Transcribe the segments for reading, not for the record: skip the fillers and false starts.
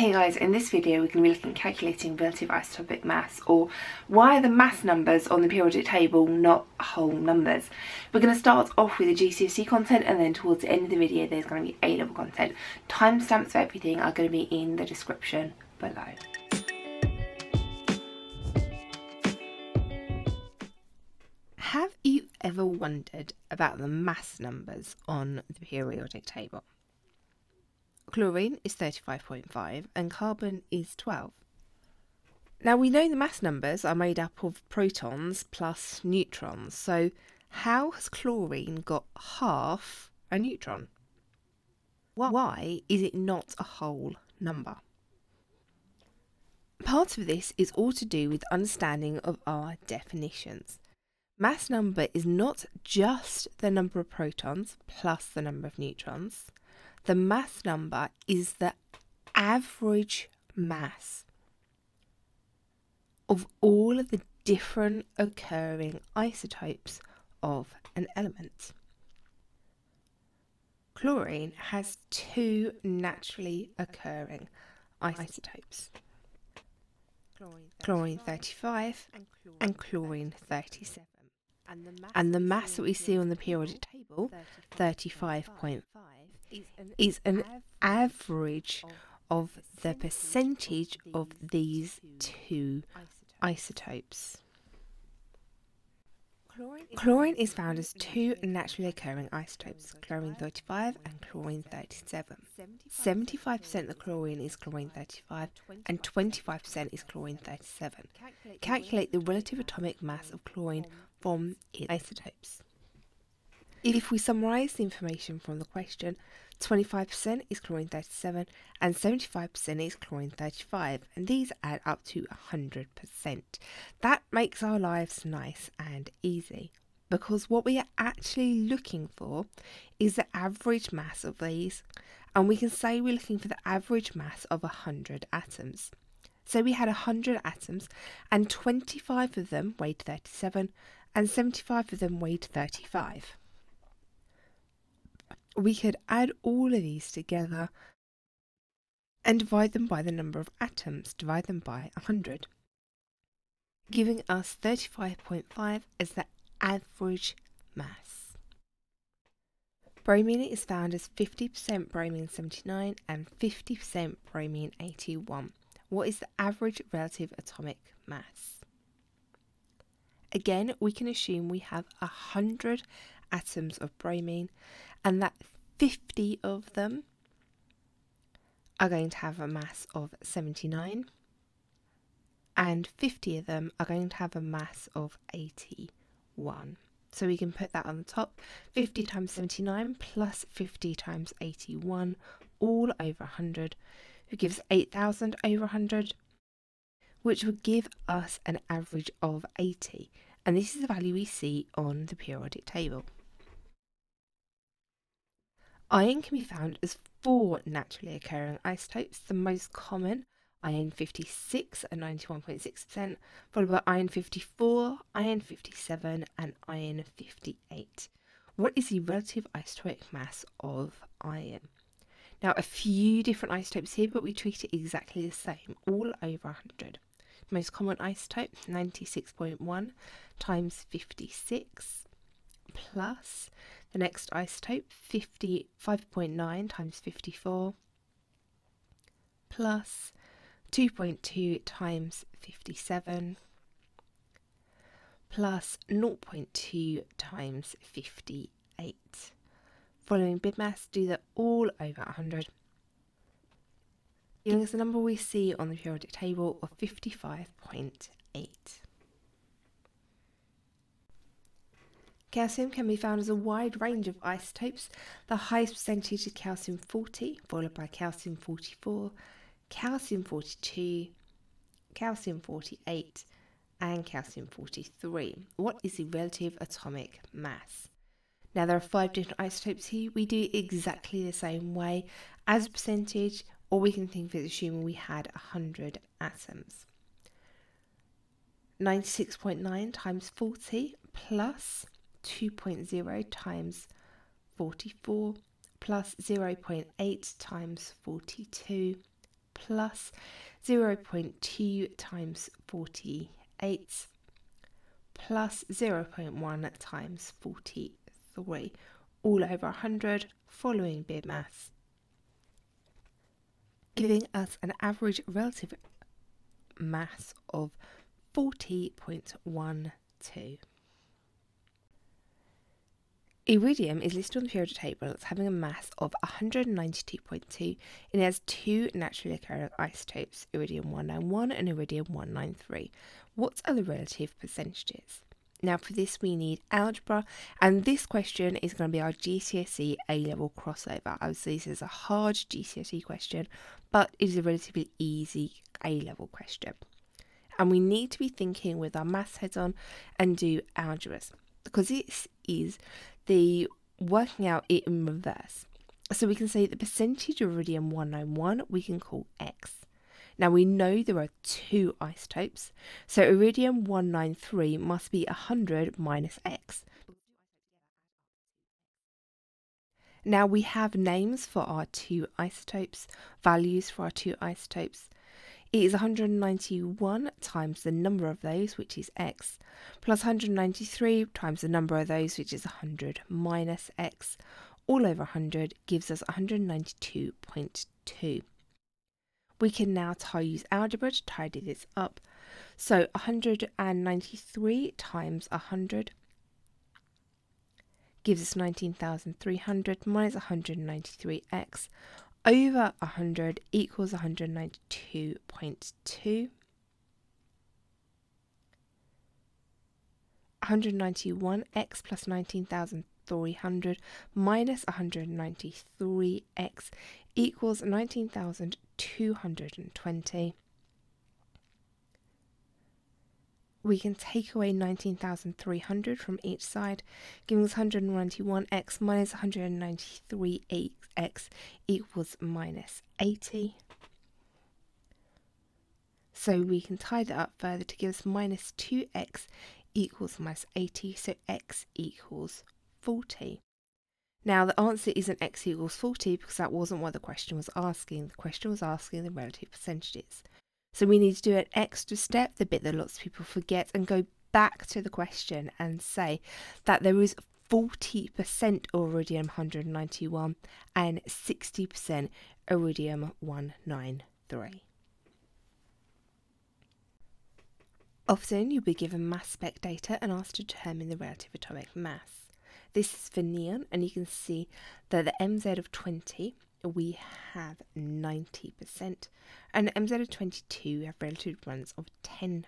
Hey guys, in this video we're going to be looking at calculating relative isotopic mass, or why are the mass numbers on the periodic table not whole numbers. We're going to start off with the GCSE content, and then towards the end of the video there's going to be A-Level content. Timestamps for everything are going to be in the description below. Have you ever wondered about the mass numbers on the periodic table? Chlorine is 35.5 and carbon is 12. Now we know the mass numbers are made up of protons plus neutrons, so how has chlorine got half a neutron? Why is it not a whole number? Part of this is all to do with understanding of our definitions. Mass number is not just the number of protons plus the number of neutrons. The mass number is the average mass of all of the different occurring isotopes of an element. Chlorine has two naturally occurring isotopes, chlorine 35 and chlorine 37. And the mass that we see on the periodic table, 35.5, is an average of the percentage of these two isotopes. Chlorine is found as two naturally occurring isotopes, chlorine 35 and chlorine 37. 75% of chlorine is chlorine 35 and 25% is chlorine 37. Calculate the relative atomic mass of chlorine from its isotopes. If we summarise the information from the question, 25% is chlorine 37 and 75% is chlorine 35, and these add up to 100%. That makes our lives nice and easy, because what we are actually looking for is the average mass of these, and we can say we're looking for the average mass of 100 atoms. So we had 100 atoms, and 25 of them weighed 37 and 75 of them weighed 35. We could add all of these together and divide them by the number of atoms, divide them by 100, giving us 35.5 as the average mass. Bromine is found as 50% bromine 79 and 50% bromine 81. What is the average relative atomic mass? Again, we can assume we have 100 atoms of bromine, and that 50 of them are going to have a mass of 79 and 50 of them are going to have a mass of 81. So we can put that on the top, 50 times 79 plus 50 times 81 all over 100, which gives 8,000 over 100, which would give us an average of 80, and this is the value we see on the periodic table. Iron can be found as four naturally occurring isotopes, the most common iron 56 at 91.6%, followed by iron 54, iron 57 and iron 58. What is the relative isotopic mass of iron? Now a few different isotopes here, but we treat it exactly the same, all over 100. Most common isotope, 96.1 times 56 plus the next isotope, 55.9 times 54 plus 2.2 times 57 plus 0.2 times 58. Following bid mass, do that all over 100, giving us the number we see on the periodic table of 55.8. Calcium can be found as a wide range of isotopes. The highest percentage is calcium 40, followed by calcium 44, calcium 42, calcium 48, and calcium 43. What is the relative atomic mass? Now there are five different isotopes here. We do it exactly the same way as a percentage, or we can think of it assuming we had 100 atoms. 96.9 times 40 plus 2.0 times 44 plus 0.8 times 42 plus 0.2 times 48 plus 0.1 times 43, all over 100, following bid mass, giving us an average relative mass of 40.12. Iridium is listed on the periodic table as having a mass of 192.2, and it has two naturally occurring isotopes, Iridium-191 and Iridium-193. What are the relative percentages? Now for this we need algebra, and this question is going to be our GCSE A-Level crossover. Obviously this is a hard GCSE question, but it is a relatively easy A-Level question. And we need to be thinking with our maths heads on and do algebras, because this is the working out it in reverse. So we can say the percentage of Iridium-191 we can call X. Now we know there are two isotopes, so Iridium-193 must be 100 minus X. Now we have names for our two isotopes, values for our two isotopes. It is 191 times the number of those, which is X, plus 193 times the number of those, which is 100 minus X, all over 100 gives us 192.2. We can now use algebra to tidy this up. So 193 times 100 gives us 19,300 minus 193X. Over 100 equals 192.2. 191x plus 19,300 minus 193x equals 19,220. We can take away 19,300 from each side, giving us 191x minus 193x equals minus 80. So we can tie that up further to give us minus 2x equals minus 80, so x equals 40. Now the answer isn't x equals 40 because that wasn't what the question was asking. The question was asking the relative percentages. So we need to do an extra step, the bit that lots of people forget, and go back to the question and say that there is 40% Iridium-191 and 60% Iridium-193. Often you'll be given mass spec data and asked to determine the relative atomic mass. This is for neon, and you can see that the MZ of 20 we have 90%, and MZ of 22 we have relative ones of 10%.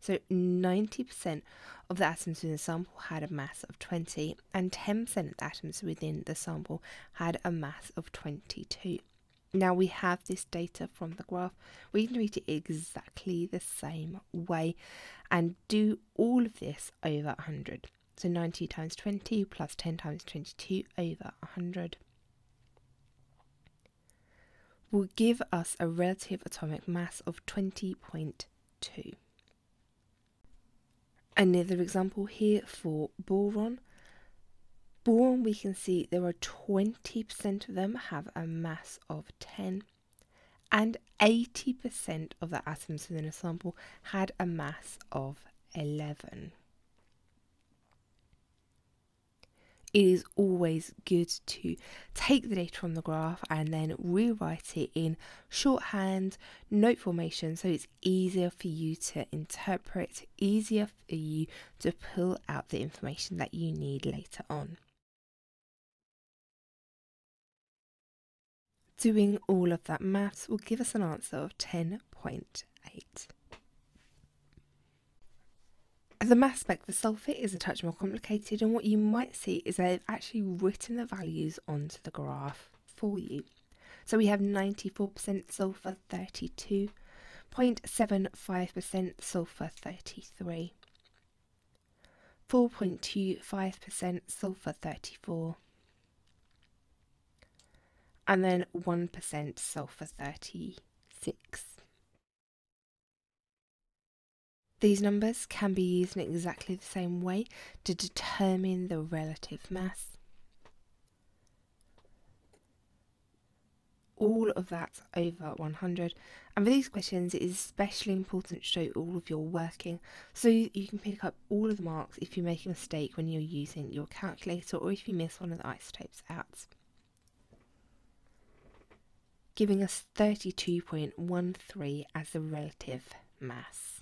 So 90% of the atoms in the sample had a mass of 20, and 10% of the atoms within the sample had a mass of 22. Now we have this data from the graph. We can treat it exactly the same way and do all of this over 100. So 90 times 20 plus 10 times 22 over 100. Will give us a relative atomic mass of 20.2. Another example here for boron. Boron, we can see there are 20% of them have a mass of 10, and 80% of the atoms within a sample had a mass of 11. It is always good to take the data from the graph and then rewrite it in shorthand note formation so it's easier for you to interpret, easier for you to pull out the information that you need later on. Doing all of that maths will give us an answer of 10.8. The mass spec for sulfate is a touch more complicated, and what you might see is they've actually written the values onto the graph for you. So we have 94% sulfur 32, 0.75% sulfur 33, 4.25% sulfur 34, and then 1% sulfur 36. These numbers can be used in exactly the same way to determine the relative mass. all of that over 100. And for these questions, it is especially important to show all of your working so you can pick up all of the marks if you make a mistake when you're using your calculator or if you miss one of the isotopes out. Giving us 32.13 as the relative mass.